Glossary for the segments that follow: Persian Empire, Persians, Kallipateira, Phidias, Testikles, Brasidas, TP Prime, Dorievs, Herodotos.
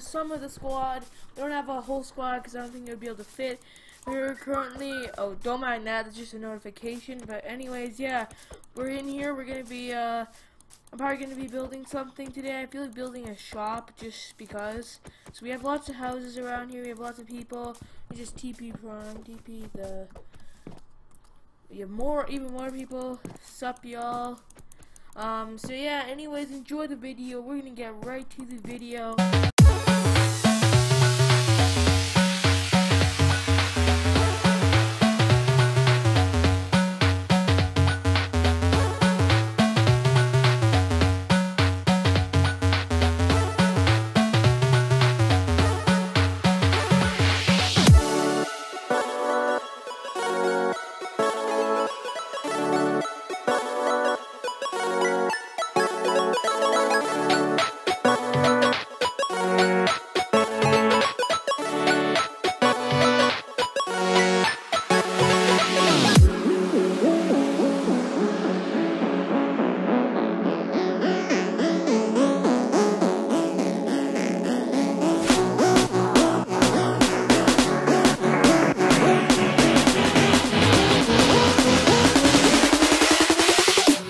to some of the squad. We don't have a whole squad because I don't think it would be able to fit. We're currently, oh, don't mind that, it's just a notification. But anyways, yeah, we're in here. We're gonna be I'm probably gonna be building something today. I feel like building a shop just because. So we have lots of houses around here. We have lots of people. We just TP Prime, TP the. We have more, even more people. Sup, y'all. So yeah. Anyways, enjoy the video. We're gonna get right to the video.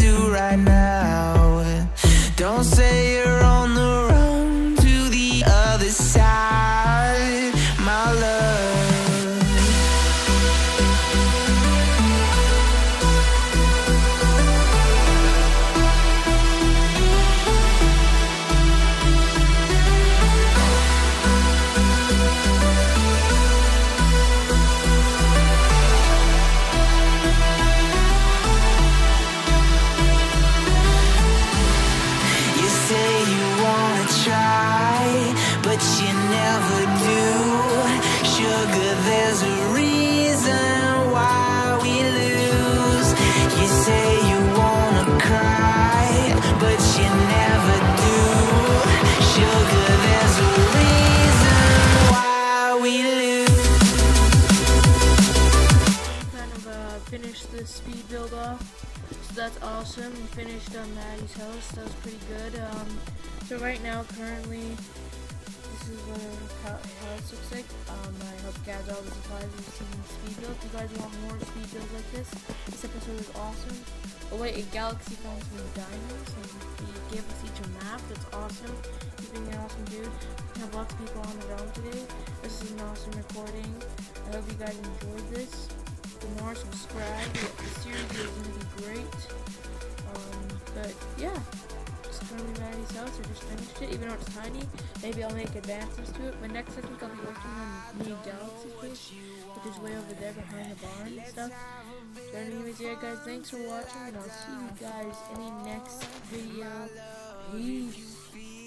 do right now. Don't say you're on the run to the other side, my love. But you never do, sugar, there's a reason why we lose. You say you wanna cry, but you never do, sugar, there's a reason why we lose. Kind of finished the speed build off, so that's awesome. We finished on Maddie's house, that was pretty good. So right now, currently, this is how it looks like. I hope you guys all the supplies and seeing speed build. If you guys want more speed builds like this, this episode is awesome. Oh wait, a galaxy found some diamonds and he gave us each a map. That's awesome. He's being an awesome dude. We have lots of people on the ground today. This is an awesome recording. I hope you guys enjoyed this. For more, subscribe. The series is going to be great. But yeah. Currently Maddie's house, I just finished it, even though it's tiny. Maybe I'll make advances to it, but next I think I'll be working on the new galaxy place, which is way over there behind the barn and stuff. So anyways, yeah guys, thanks for watching, and I'll see you guys in the next video. Peace.